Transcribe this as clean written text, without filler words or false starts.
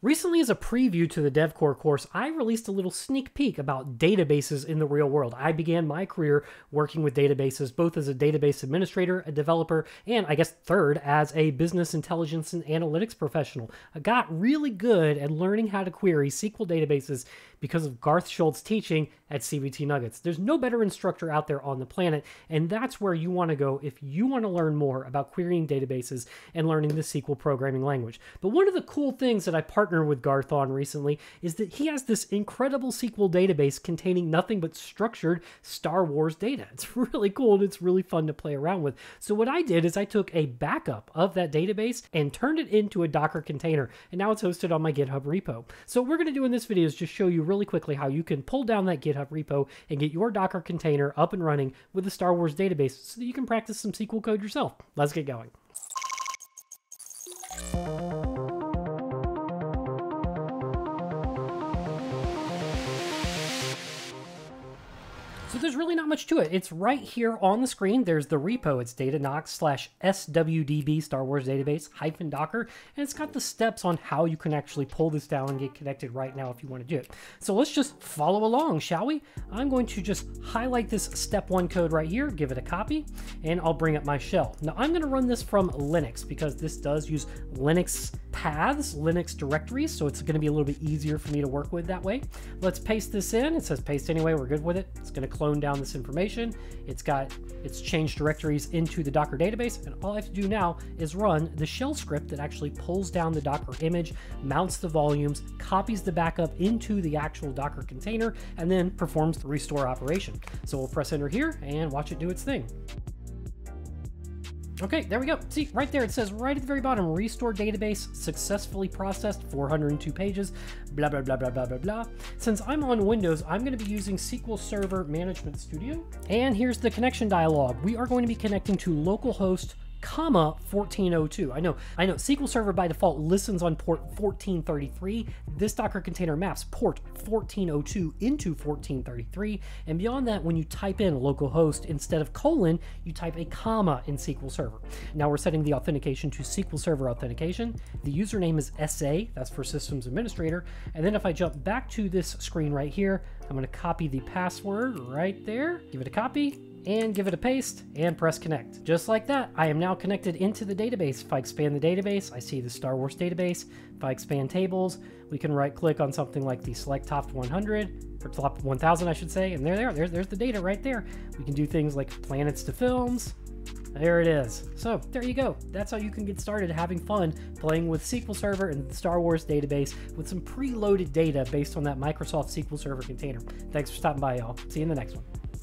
Recently, as a preview to the DevCore course, I released a little sneak peek about databases in the real world. I began my career working with databases, both as a database administrator, a developer, and I guess third, as a business intelligence and analytics professional. I got really good at learning how to query SQL databases because of Garth Schultz teaching at CBT Nuggets. There's no better instructor out there on the planet, and that's where you want to go if you want to learn more about querying databases and learning the SQL programming language. But one of the cool things that I partnered with Garth on recently is that he has this incredible SQL database containing nothing but structured Star Wars data. It's really cool and it's really fun to play around with. So what I did is I took a backup of that database and turned it into a Docker container, and now it's hosted on my GitHub repo. So what we're going to do in this video is just show you really quickly how you can pull down that GitHub repo and get your Docker container up and running with the Star Wars database so that you can practice some SQL code yourself. Let's get going. So there's really not much to it. It's right here on the screen. There's the repo. It's datanox/swdb Star Wars database -docker. And it's got the steps on how you can actually pull this down and get connected right now if you want to do it. So let's just follow along, shall we? I'm going to just highlight this step one code right here, give it a copy, and I'll bring up my shell. Now I'm going to run this from Linux because this does use Linux paths, Linux directories. So it's going to be a little bit easier for me to work with that way. Let's paste this in. It says paste anyway. We're good with it. It's going to clone down this information. It's changed directories into the Docker database, and all I have to do now is run the shell script that actually pulls down the Docker image, mounts the volumes, copies the backup into the actual Docker container, and then performs the restore operation. So we'll press enter here and watch it do its thing. Okay, there we go. See, right there, it says right at the very bottom, restore database successfully processed, 402 pages, blah, blah, blah, blah, blah, blah, blah. Since I'm on Windows, I'm going to be using SQL Server Management Studio. And here's the connection dialog. We are going to be connecting to localhost comma 1402. I know, SQL Server by default listens on port 1433. This Docker container maps port 1402 into 1433. And beyond that, when you type in localhost, instead of colon, you type a comma in SQL Server. Now we're setting the authentication to SQL Server authentication. The username is SA, that's for systems administrator. And then if I jump back to this screen right here, I'm going to copy the password right there, give it a copy, and give it a paste, and press connect. Just like that, I am now connected into the database. If I expand the database, I see the Star Wars database. If I expand tables, we can right click on something like the select top 100, or top 1000, I should say, and there's the data right there. We can do things like planets to films. There it is. So there you go. That's how you can get started having fun playing with SQL Server and the Star Wars database with some preloaded data based on that Microsoft SQL Server container. Thanks for stopping by, y'all. See you in the next one.